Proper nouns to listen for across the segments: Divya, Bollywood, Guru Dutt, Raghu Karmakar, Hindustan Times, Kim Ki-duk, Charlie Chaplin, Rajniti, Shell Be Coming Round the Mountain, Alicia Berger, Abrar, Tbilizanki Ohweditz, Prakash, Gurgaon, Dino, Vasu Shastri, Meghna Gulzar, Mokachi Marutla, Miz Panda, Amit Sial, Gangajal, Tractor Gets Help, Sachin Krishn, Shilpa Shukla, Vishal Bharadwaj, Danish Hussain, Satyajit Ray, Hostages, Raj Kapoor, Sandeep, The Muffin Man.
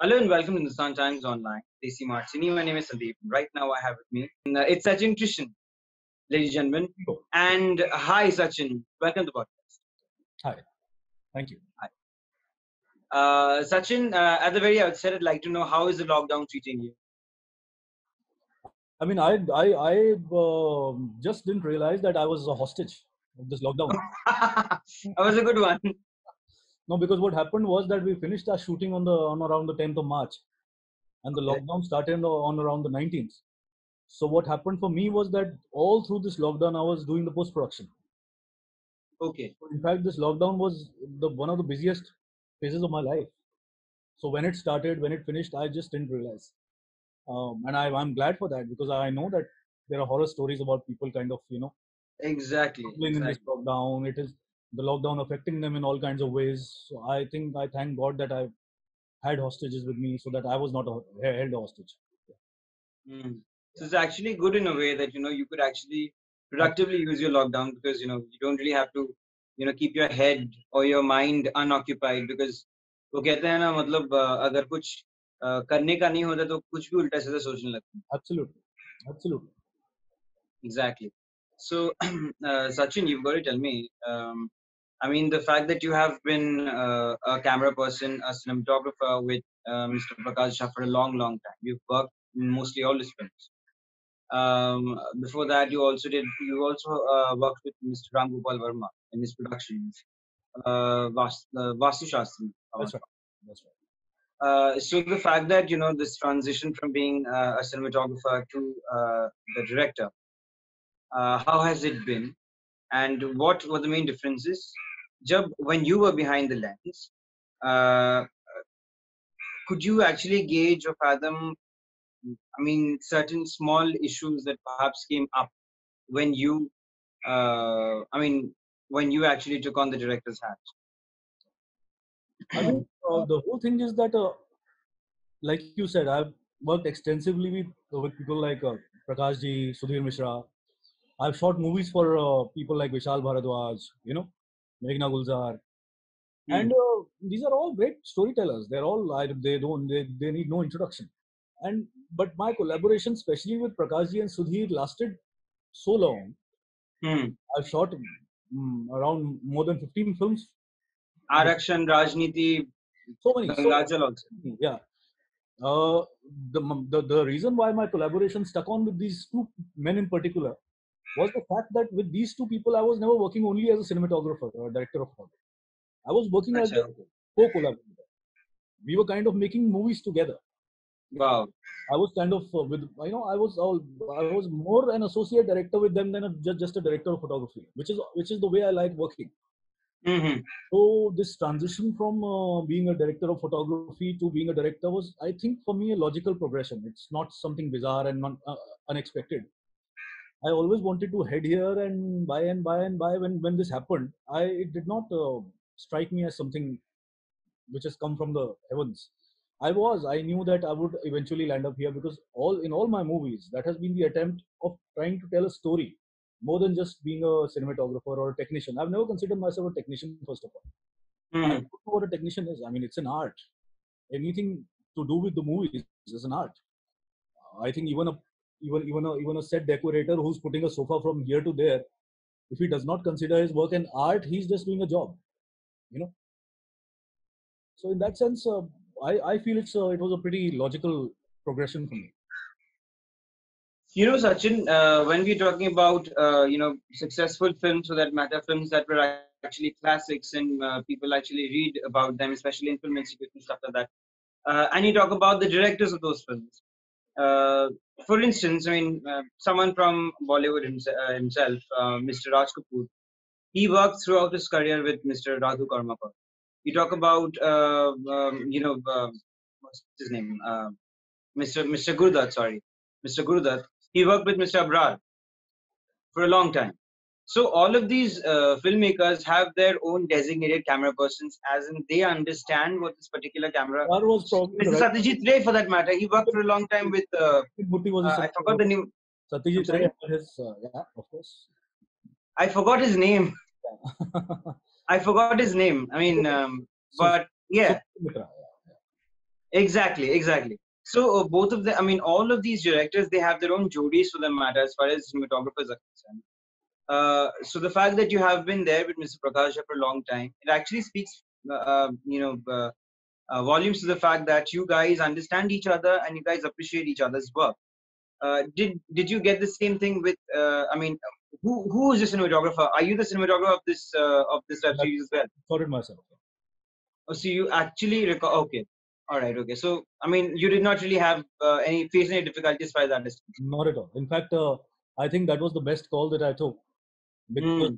Hello and welcome to Hindustan Times Online. DC Mart Cine. My name is Sandeep. Right now I have with me, it's Sachin Krishn, ladies and gentlemen. And hi Sachin, welcome to the podcast. Hi, thank you. Hi. Sachin, at the very outset, I'd like to know, how is the lockdown treating you? I mean, I just didn't realize that I was a hostage of this lockdown. That was a good one. No, because what happened was that we finished our shooting on around the 10th of March, and the lockdown started on around the 19th. So what happened for me was that all through this lockdown, I was doing the post-production. Okay. In fact, this lockdown was one of the busiest phases of my life. So when it started, when it finished, I just didn't realize. And I'm glad for that, because I know that there are horror stories about people kind of, you know. Exactly. In this lockdown, the lockdown affecting them in all kinds of ways. So I think I thank God that I had hostages with me, so that I was not held hostage. Yeah. Mm. So it's actually good in a way that, you know, you could actually productively use your lockdown, because, you know, you don't really have to, you know, keep your head or your mind unoccupied, because वो कहते हैं ना, मतलब अगर कुछ करने का नहीं होता तो कुछ भी उल्टा सीधा सोचने लगते हैं. Absolutely. Exactly. So Sachin, you've got to tell me. I mean, the fact that you have been a camera person, a cinematographer with Mr. Prakash for a long, long time. You've worked in mostly all his films. Before that, you also worked with Mr. Rangopal Verma in his productions, Vasu Shastri. That's right. So the fact that, you know, this transition from being a cinematographer to the director, how has it been? And what were the main differences? When you were behind the lens, could you actually gauge or fathom, I mean, certain small issues that perhaps came up when you, when you actually took on the director's hat? I mean, the whole thing is that, like you said, I've worked extensively with people like Prakash ji, Sudhir Mishra. I've shot movies for people like Vishal Bharadwaj, you know, Meghna Gulzar, and these are all great storytellers. They need no introduction. But my collaboration, especially with Prakash ji and Sudhir, lasted so long. I've shot around more than 15 films. Arakshan, Rajniti, so many. Gangajal also. Yeah. The reason why my collaboration stuck on with these two men in particular was the fact that with these two people, I was never working only as a cinematographer or a director of photography. I was working as a co-collaborator. We were kind of making movies together. Wow! I was kind of I was more an associate director with them than just a director of photography, which is the way I like working. Mm-hmm. So this transition from being a director of photography to being a director was, I think, for me, a logical progression. It's not something bizarre and not unexpected. I always wanted to head here, and by and by when this happened, it did not strike me as something which has come from the heavens. I knew that I would eventually land up here, because in all my movies, that has been the attempt of trying to tell a story more than just being a cinematographer or a technician. I've never considered myself a technician, first of all. I don't know what a technician is. I mean, it's an art. Anything to do with the movies is an art. I think even a set decorator who's putting a sofa from here to there, if he does not consider his work an art, he's just doing a job, you know. So in that sense, I feel it was a pretty logical progression for me. You know, Sachin, when we're talking about successful films, so that matter, films that were actually classics and people actually read about them, especially in film institutes and stuff like that, and you talk about the directors of those films. For instance, I mean, someone from Bollywood himself, Mr. Raj Kapoor, he worked throughout his career with Mr. Raghu Karmakar. You talk about, what's his name? Mr. Guru Dutt, sorry. Mr. Guru Dutt, he worked with Mr. Abrar for a long time. So all of these filmmakers have their own designated camera persons, as in they understand what this particular camera. Mr. Satyajit Ray, for that matter, he worked for a long time with. I forgot the name. Satyajit Ray. Yeah, of course. I forgot his name. I mean, but yeah. Exactly. So both of them, I mean, all of these directors, they have their own jodis for that matter as far as cinematographers are concerned. So the fact that you have been there with Mr. Prakash for a long time, it actually speaks, volumes to the fact that you guys understand each other and you guys appreciate each other's work. Did you get the same thing with? I mean, who is the cinematographer? Are you the cinematographer of this web series as well? For it myself. Oh, so you actually okay. All right. Okay. So I mean, you did not really have any difficulties by that distance. Not at all. In fact, I think that was the best call that I took, because when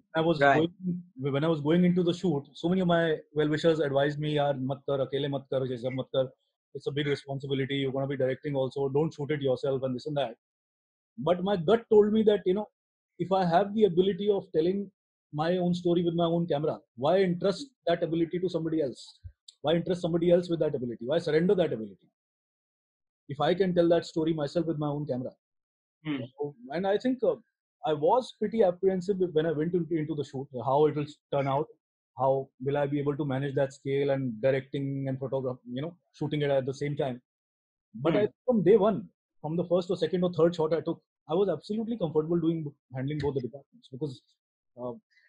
I was going into the shoot, so many of my well-wishers advised me, "Yaar, mat kar, akele mat kar, jaisa mat kar. It's a big responsibility. You're going to be directing also. Don't shoot it yourself and this and that." But my gut told me that, you know, if I have the ability of telling my own story with my own camera, why entrust that ability to somebody else? Why entrust somebody else with that ability? Why surrender that ability? If I can tell that story myself with my own camera. So, and I think I was pretty apprehensive when I went into the shoot, how it will turn out. How will I be able to manage that scale and directing and photography, you know, shooting it at the same time? But I, from day one, from the first or second or third shot I took, I was absolutely comfortable handling both the departments, because,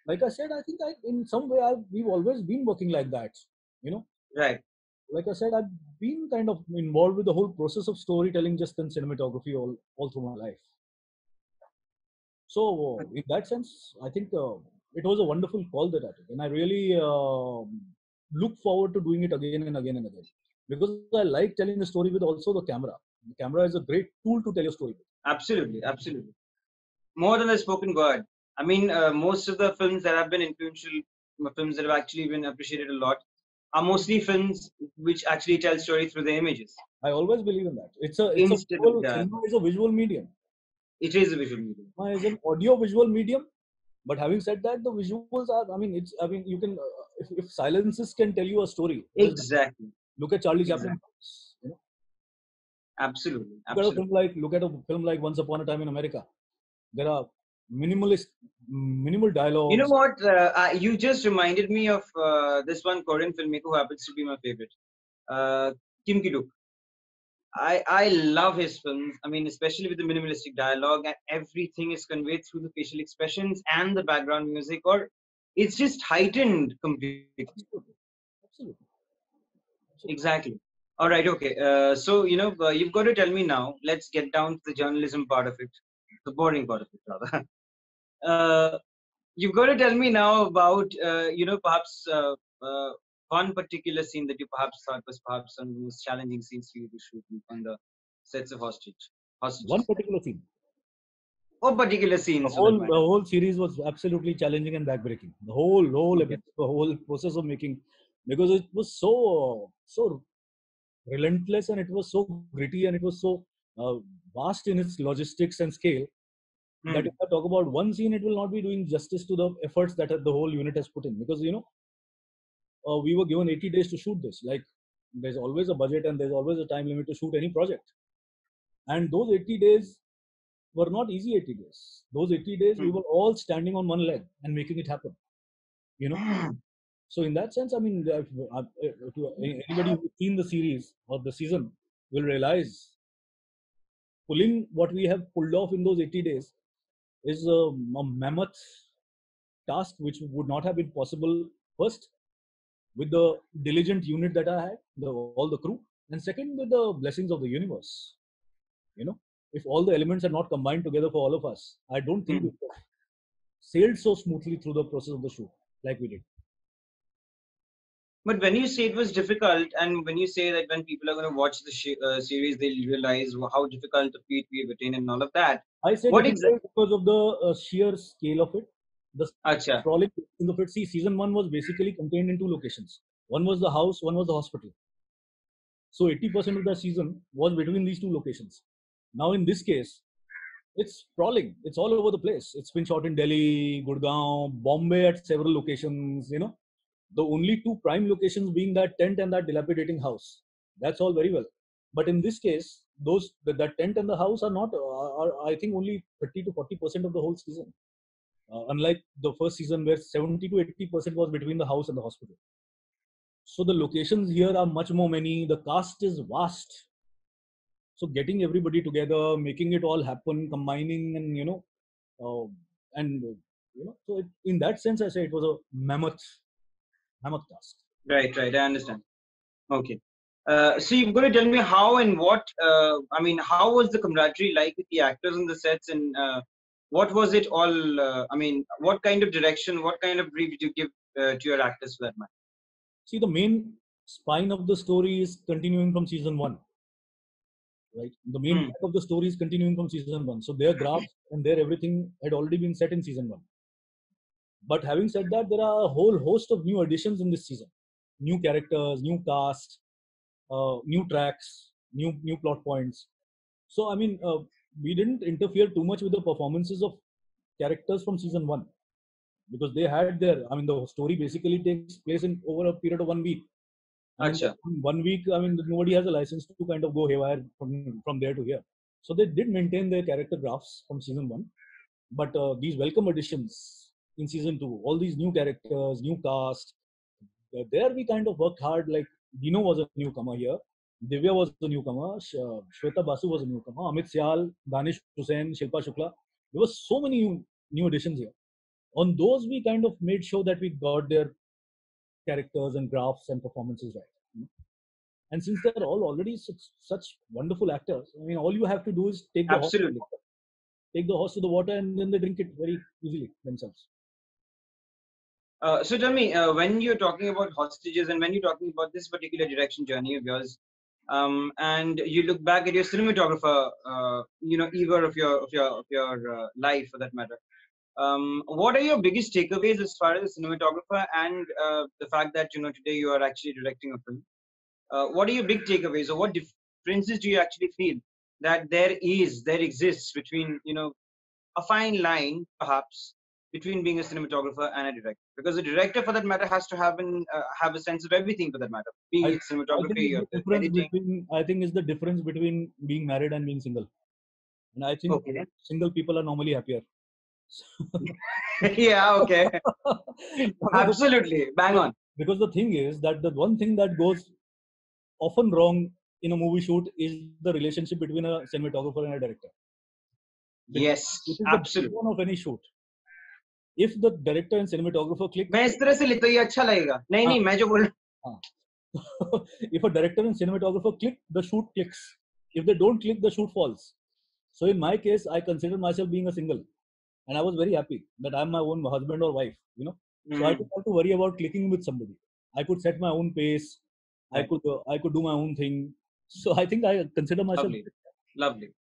like I said, I think in some way we've always been working like that, you know. Right. Like I said, I've been kind of involved with the whole process of storytelling, just in cinematography, all through my life. So in that sense, I think. It was a wonderful call that I took, and I really look forward to doing it again and again and again, because I like telling the story with also the camera. The camera is a great tool to tell your story with. Absolutely, absolutely. More than the spoken word. I mean, most of the films that have been influential, films that have actually been appreciated a lot, are mostly films which actually tell stories through the images. I always believe in that. Cinema is a visual medium. It is a visual medium. Cinema is an audio-visual medium. But having said that, the visuals are, you can, if silences can tell you a story. Exactly. Look at Charlie Chaplin. You know? Absolutely. Look at a film like Once Upon a Time in America. There are minimal dialogues. You know what? You just reminded me of this one Korean filmmaker who happens to be my favorite. Kim Ki-duk. I love his films. I mean, especially with the minimalistic dialogue, and everything is conveyed through the facial expressions and the background music, or it's just heightened completely. Absolutely. Exactly. All right. Okay. So, you know, you've got to tell me now. Let's get down to the journalism part of it, the boring part of it, rather. You've got to tell me now about, you know, perhaps one particular scene that you perhaps thought was perhaps one of the most challenging scenes for you to shoot on the sets of Hostages. One particular scene? Oh, particular scene. The whole series was absolutely challenging and backbreaking. The whole process of making, because it was so relentless, and it was so gritty, and it was so vast in its logistics and scale that if I talk about one scene, it will not be doing justice to the efforts that the whole unit has put in, because, you know, we were given 80 days to shoot this. Like, there's always a budget and there's always a time limit to shoot any project. And those 80 days were not easy 80 days. Those 80 days, we were all standing on one leg and making it happen, you know? So in that sense, I mean, if anybody who's seen the series or the season will realize pulling what we have pulled off in those 80 days is a mammoth task, which would not have been possible, first, with the diligent unit that I had, all the crew, and second, with the blessings of the universe. You know, if all the elements are not combined together for all of us, I don't think we sailed so smoothly through the process of the shoot like we did. But when you say it was difficult, and when you say that when people are going to watch the series, they'll realize how difficult the feat we have attained and all of that. I said what exactly? Because of the sheer scale of it. The crawling in the pit. See, season one was basically contained in two locations. One was the house, one was the hospital. So 80% of the season was between these two locations. Now in this case, it's sprawling. It's all over the place. It's been shot in Delhi, Gurgaon, Bombay at several locations, you know. The only two prime locations being that tent and that dilapidating house. That's all very well. But in this case, that tent and the house are not, are I think only 30 to 40% of the whole season. Unlike the first season where 70 to 80% was between the house and the hospital. So the locations here are much more many. The cast is vast. So getting everybody together, making it all happen, combining, and so in that sense, I say it was a mammoth task. Right. I understand. Okay. So you're going to tell me how and what? How was the camaraderie like with the actors on the sets, and what was it all? What kind of direction, what kind of brief did you give to your actors for that matter? See, the main spine of the story is continuing from season one. Right, the main part of the story is continuing from season one. So their graphs and their everything had already been set in season one. But having said that, there are a whole host of new additions in this season: new characters, new cast, new tracks, new plot points. So we didn't interfere too much with the performances of characters from season one, because they had their. The story basically takes place in over a period of 1 week. Achha. In 1 week, nobody has a license to kind of go haywire from there to here. So they did maintain their character graphs from season one, but these welcome additions in season two, all these new characters, new cast, there we kind of worked hard. Like Dino was a newcomer here, Divya was a newcomer, Shweta Basu was a newcomer, Amit Sial, Danish Hussain, Shilpa Shukla. There were so many new additions here. On those, we kind of made sure that we got their characters and graphs and performances right. And since they're all already such wonderful actors, all you have to do is take the horse to the water, and then they drink it very easily themselves. So tell me, when you're talking about Hostages and when you're talking about this particular direction journey of yours, and you look back at your cinematographer, era of your life for that matter, what are your biggest takeaways as far as the cinematographer and the fact that today you are actually directing a film? What are your big takeaways, or what differences do you actually feel that there exists between a fine line perhaps between being a cinematographer and a director? Because a director, for that matter, has to have a sense of everything for that matter. Being cinematography or editing. I think is the difference between being married and being single. And I think single people are normally happier. Yeah, okay. Absolutely, bang on. Because the thing is that the one thing that goes often wrong in a movie shoot is the relationship between a cinematographer and a director. Because yes, absolutely. One of any shoot. If the director and cinematographer click, मैं इस तरह से लिखता हूँ ये अच्छा लगेगा. नहीं, मैं जो बोल. If a director and cinematographer click, the shoot clicks. If they don't click, the shoot falls. So in my case, I consider myself being a single. And I was very happy that I'm my own husband or wife, So I didn't have to worry about clicking with somebody. I could set my own pace. I could do my own thing. So I think I consider myself lovely.